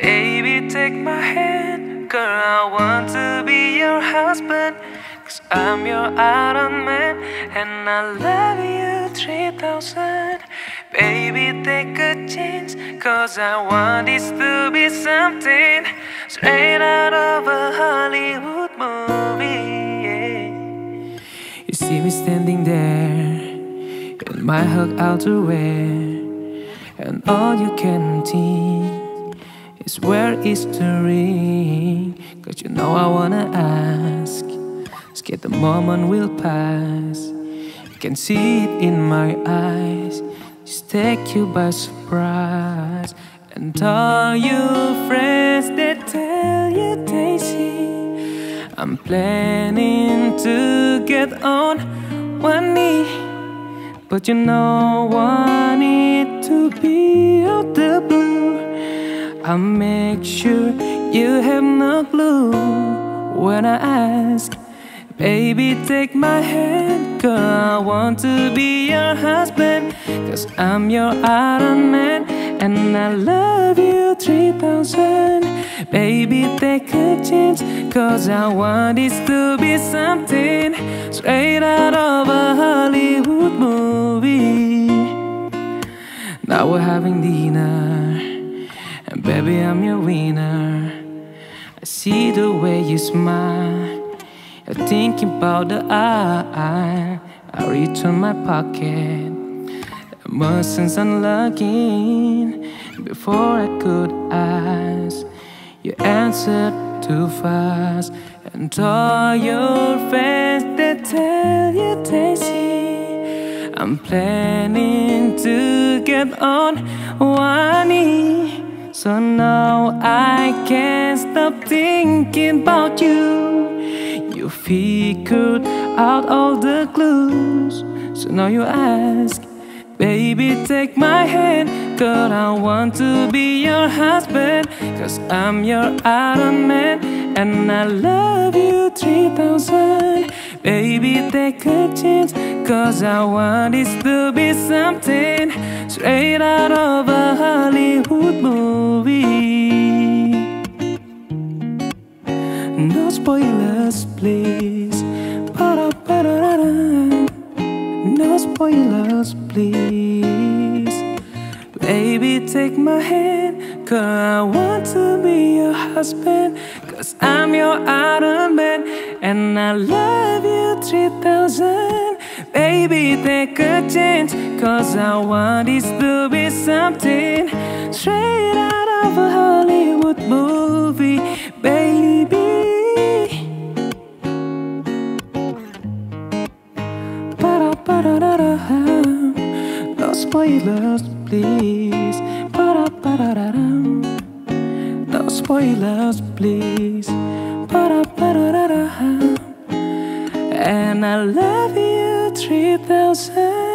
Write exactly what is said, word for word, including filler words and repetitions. Baby, take my hand. Girl, I want to be your husband, 'cause I'm your Iron Man, and I love you three thousand. Baby, take a chance, 'cause I want this to be something straight out of a Hollywood movie, yeah. You see me standing there in my hug outerwear, and all you can see is where is the ring? 'Cause you know I wanna ask, scared the moment will pass. I can see it in my eyes, just take you by surprise. And all your friends that tell you, Daisy, I'm planning to get on one knee, but you know I need to be out the blue. I'll make sure you have no clue when I ask. Baby, take my hand, girl, I want to be your husband, 'cause I'm your Iron Man, and I love you three thousand. Baby, take a chance, 'cause I want this to be something straight out of a Hollywood movie. Now we're having dinner, and baby, I'm your winner. I see the way you smile, you're thinking about the eye. I reach in my pocket, emotions unlocking. Before I could ask, you answered too fast. And all your friends that tell you, Daisy, I'm planning to get on one knee. So now I can't stop thinking about you. You figured out all the clues, so now you ask. Baby, take my hand, girl, I want to be your husband, 'cause I'm your Iron Man, and I love you three thousand. Baby, take a chance, 'cause I want this to be something straight out of a Hollywood movie. No spoilers, please. No spoilers, please. Baby, take my hand, 'cause I want to be your husband, 'cause I'm your Iron Man, and I love you three thousand. Baby, take a chance, 'cause I want this to be something straight out of a Hollywood movie, baby. No spoilers, please. No spoilers, please. And I love you three thousand.